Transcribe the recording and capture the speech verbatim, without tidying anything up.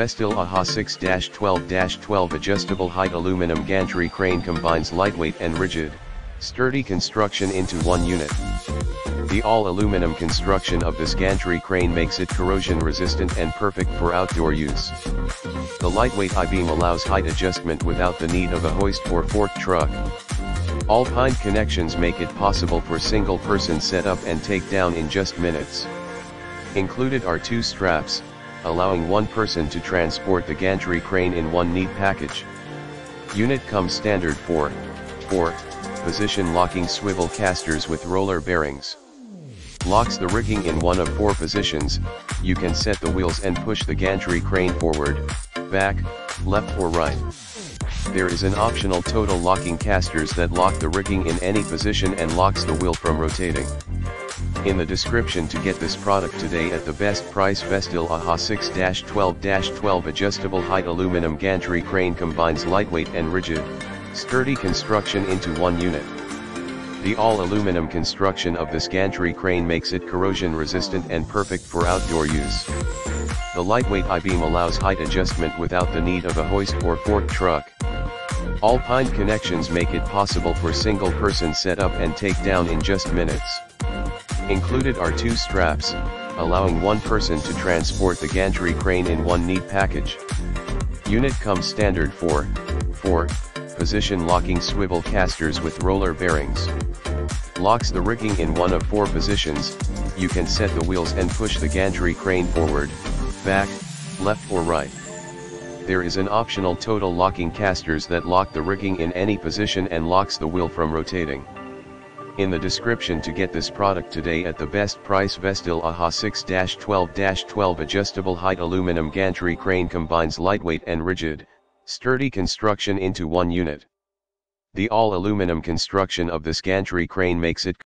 Vestil A H A six twelve twelve adjustable height aluminum gantry crane combines lightweight and rigid, sturdy construction into one unit. The all-aluminum construction of this gantry crane makes it corrosion-resistant and perfect for outdoor use. The lightweight I-beam allows height adjustment without the need of a hoist or fork truck. All pine connections make it possible for single-person setup and takedown in just minutes. Included are two straps, allowing one person to transport the gantry crane in one neat package. Unit comes standard for four position locking swivel casters with roller bearings. Locks the rigging in one of four positions. You can set the wheels and push the gantry crane forward, back, left or right. There is an optional total locking casters that lock the rigging in any position and locks the wheel from rotating. In the description to get this product today at the best price. Vestil A H A six twelve twelve adjustable height aluminum gantry crane combines lightweight and rigid, sturdy construction into one unit. The all-aluminum construction of this gantry crane makes it corrosion-resistant and perfect for outdoor use. The lightweight I-beam allows height adjustment without the need of a hoist or fork truck. All pine connections make it possible for single-person setup and takedown in just minutes. Included are two straps, allowing one person to transport the gantry crane in one neat package. Unit comes standard for four position locking swivel casters with roller bearings. Locks the rigging in one of four positions. You can set the wheels and push the gantry crane forward, back, left or right. There is an optional total locking casters that lock the rigging in any position and locks the wheel from rotating. In the description to get this product today at the best price. Vestil A H A six twelve twelve adjustable height aluminum gantry crane combines lightweight and rigid, sturdy construction into one unit. The all-aluminum construction of this gantry crane makes it